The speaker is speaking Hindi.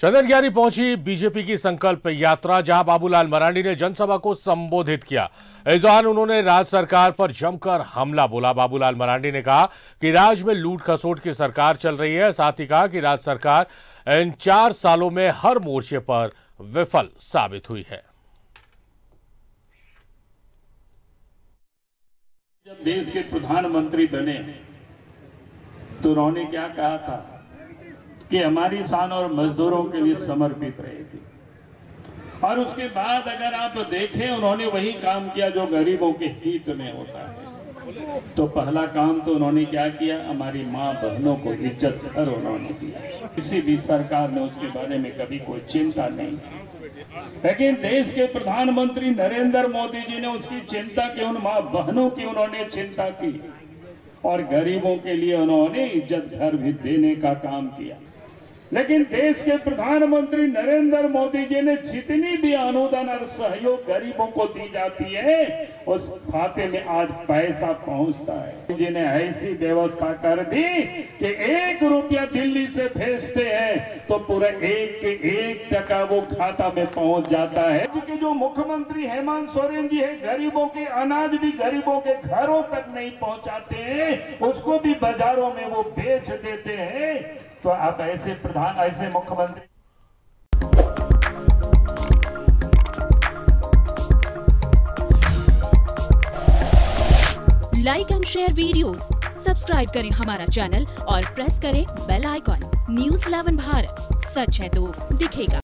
चंदनकियारी पहुंची बीजेपी की संकल्प यात्रा, जहां बाबूलाल मरांडी ने जनसभा को संबोधित किया। इस दौरान उन्होंने राज्य सरकार पर जमकर हमला बोला। बाबूलाल मरांडी ने कहा कि राज्य में लूट खसोट की सरकार चल रही है। साथ ही कहा कि राज्य सरकार इन 4 सालों में हर मोर्चे पर विफल साबित हुई है। जब देश के प्रधानमंत्री बने तो उन्होंने क्या कहा था कि हमारी शान और मजदूरों के लिए समर्पित रहेगी। और उसके बाद अगर आप देखें, उन्होंने वही काम किया जो गरीबों के हित में होता है। तो पहला काम तो उन्होंने क्या किया, हमारी माँ बहनों को इज्जत हर उन्होंने दिया। किसी भी सरकार ने उसके बारे में कभी कोई चिंता नहीं की। लेकिन देश के प्रधानमंत्री नरेंद्र मोदी जी ने उसकी चिंता की, उन माँ बहनों की उन्होंने चिंता की और गरीबों के लिए उन्होंने इज्जत घर भी देने का काम किया। लेकिन देश के प्रधानमंत्री नरेंद्र मोदी जी ने जितनी भी अनुदान और सहयोग गरीबों को दी जाती है, उस खाते में आज पैसा पहुंचता है। जिन्हें ऐसी व्यवस्था कर दी कि 1 रुपया दिल्ली से भेजते हैं तो पूरा 1 के 1 टका वो खाता में पहुंच जाता है। क्योंकि जो मुख्यमंत्री हेमंत सोरेन जी है, गरीबों के अनाज भी गरीबों के घरों तक नहीं पहुँचाते हैं, उसको भी बाजारों में वो बेच देते हैं। तो आप ऐसे प्रधान, ऐसे मुख्यमंत्री। Like and share videos, subscribe करें हमारा चैनल और प्रेस करें बेल आइकॉन। न्यूज 11 भारत, सच है तो दिखेगा।